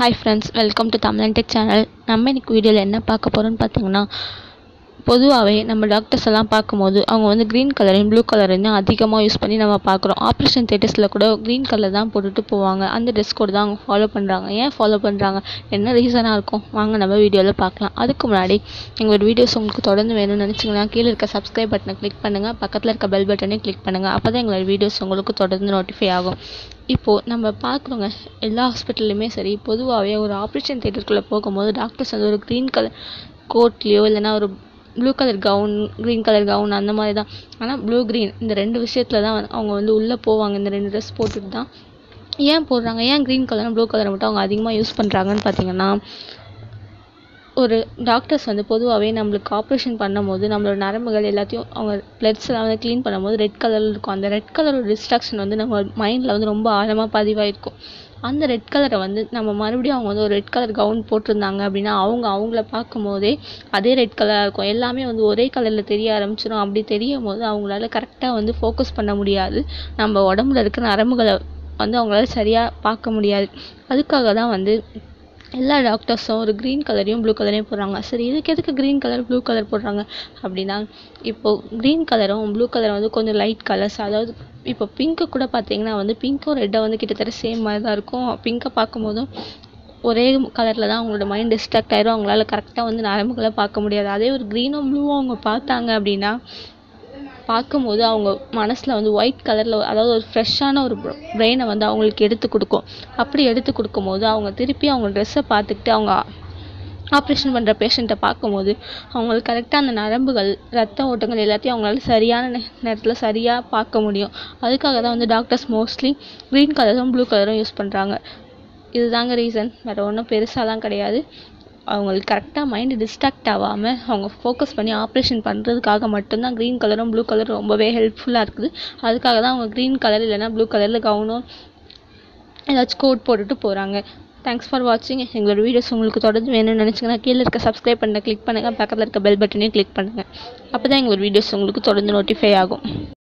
Hi friends, welcome to Tamilan Tech channel. நம்ம இன்னைக்கு வீடியோல என்ன பார்க்க போறோம்னு பாத்தீங்கன்னா பொதுவாவே நம்ம டாக்டர்ஸ் எல்லாம் பாக்கும்போது அவங்க வந்து green color and blue color என்ன அதிகமாக யூஸ் பண்ணி நம்ம பார்க்கறோம். ஆபரேஷன் தியேட்டர்ஸ்ல கூட green color தான் போட்டுட்டு போவாங்க. அந்த ட்ரெஸ் கோட் தான் அவங்க ஃபாலோ பண்றாங்க. ஏன் ஃபாலோ பண்றாங்க? என்ன ரீசனா இருக்கும்? வாங்க நம்ம வீடியோல பார்க்கலாம். அதுக்கு முன்னாடி எங்க வீடியோஸ் உங்களுக்கு தொடர்ந்து வேணும்னு நினைச்சீங்கன்னா கீழ இருக்க subscribe பட்டனை கிளிக் பண்ணுங்க. பக்கத்துல இருக்க bell பட்டனையும் கிளிக் பண்ணுங்க. அப்பதான் எங்க வீடியோஸ் உங்களுக்கு தொடர்ந்து நோட்டிஃபை ஆகும். இப்போ நம்ம பார்க்குறோங்க எல்லா ஹாஸ்பிடல்லயுமே சரி பொதுவாவே ஒரு ஆபரேஷன் தியேட்டருக்குள்ள போகும்போது டாக்டர்ஸ் வந்து ஒரு green color கோட்லியோ இல்லனா ஒரு blue color gown green color gown அந்த மாதிரி தான். ஆனா blue green இந்த ரெண்டு விஷயத்துல தான் அவங்க வந்து உள்ள போவாங்க. இந்த ரெண்டு dress போட்டுட்டு தான் ஏன் போடுறாங்க, ஏன் green color blue color மட்டும் அவங்க அதிகமா யூஸ் பண்றாங்கன்னு பாத்தீங்கன்னா ஒரு டாக்டர்ஸ் வந்து பொதுவாவே நமக்கு ஆபரேஷன் பண்ணும்போது நம்மளோட நரம்புகள் எல்லாத்தையும் அவங்க பிளட்ஸ் எல்லாம் வந்து க்ளீன் பண்ணும்போது ரெட் கலர்ல இருக்கும். அந்த ரெட் கலரோட டிஸ்ட்ராக்ஷன் வந்து நம்ம மைண்ட்ல வந்து ரொம்ப ஆழமா பதிவாயிருக்கும். அந்த ரெட் கலரை வந்து நம்ம மறுபடியும் அவங்க வந்து ஒரு ரெட் கலர் கவுன் போட்டுருந்தாங்க அப்படின்னா அவங்கள பார்க்கும்போதே அதே ரெட் கலரா இருக்கும். எல்லாமே வந்து ஒரே கலர்ல தெரிய ஆரம்பிச்சிடும். அப்படி தெரியும் போது அவங்களால கரெக்டா வந்து ஃபோக்கஸ் பண்ண முடியாது. நம்ம உடம்புல இருக்கிற நரம்புகளை வந்து அவங்களால சரியா பார்க்க முடியாது. அதுக்காக தான் வந்து எல்லா டாக்டர்ஸும் ஒரு green கலரையும் blue கலரையும் போடுறாங்க. சரி, இதுக்கு எதுக்கு green கலர் blue கலர் போடுறாங்க அப்படின்னா இப்போ green கலரும் blue கலரும் வந்து கொஞ்சம் லைட் கலர்ஸ். அதாவது இப்போ பிங்க் கூட பாத்தீங்கன்னா வந்து பிங்க்கும் ரெட்டும் வந்து கிட்டத்தட்ட சேம் மாதிரி தான் இருக்கும். பிங்கை பார்க்கும்போதும் ஒரே கலர்ல தான் அவங்களோட மைண்ட் டிஸ்ட்ராக்ட் ஆயிரும். அவங்களால கரெக்டா வந்து நரம்புகளை பார்க்க முடியாது. அதே ஒரு greenம் ப்ளூவும் அவங்க பார்த்தாங்க அப்படின்னா பார்க்கும்போது அவங்க மனசுல வந்து ஒயிட் கலர்ல அதாவது ஒரு ஃப்ரெஷ்ஷான ஒரு பிரெயினை வந்து அவங்களுக்கு எடுத்து கொடுக்கும். அப்படி எடுத்து கொடுக்கும்போது அவங்க திருப்பி அவங்க ட்ரெஸ்ஸை பார்த்துக்கிட்டு அவங்க ஆப்ரேஷன் பண்ற பேஷண்ட்டை பார்க்கும்போது அவங்களுக்கு கரெக்டாக அந்த நரம்புகள் ரத்த ஓட்டங்கள் எல்லாத்தையும் அவங்களால சரியான நேரத்தில் சரியாக பார்க்க முடியும். அதுக்காக தான் வந்து டாக்டர்ஸ் மோஸ்ட்லி green கலரும் blue கலரும் யூஸ் பண்ணுறாங்க. இதுதாங்க ரீசன், வேறு ஒன்றும் பெருசாலாம் கிடையாது. அவங்களுக்கு கரெக்டாக மைண்டு டிஸ்ட்ராக்ட் ஆகாமல் அவங்க ஃபோக்கஸ் பண்ணி ஆப்ரேஷன் பண்ணுறதுக்காக மட்டும்தான் green கலரும் blue கலரும் ரொம்பவே ஹெல்ப்ஃபுல்லாக இருக்குது. அதுக்காக தான் அவங்க green கலர் இல்லைன்னா blue கலரில் கவுனும் ஏதாச்சும் கோட் போட்டுட்டு போகிறாங்க. தேங்க்ஸ் ஃபார் வாட்சிங். எங்களோட வீடியோஸ் உங்களுக்கு தொடர்ந்து வேணும்னு நினச்சிங்கன்னா கீழே இருக்க subscribe பட்டனை கிளிக் பண்ணுங்கள். பக்கத்தில் இருக்க bell பட்டனையும் கிளிக் பண்ணுங்கள். அப்போ தான் எங்களோட வீடியோஸ் உங்களுக்கு தொடர்ந்து நோட்டிஃபை ஆகும்.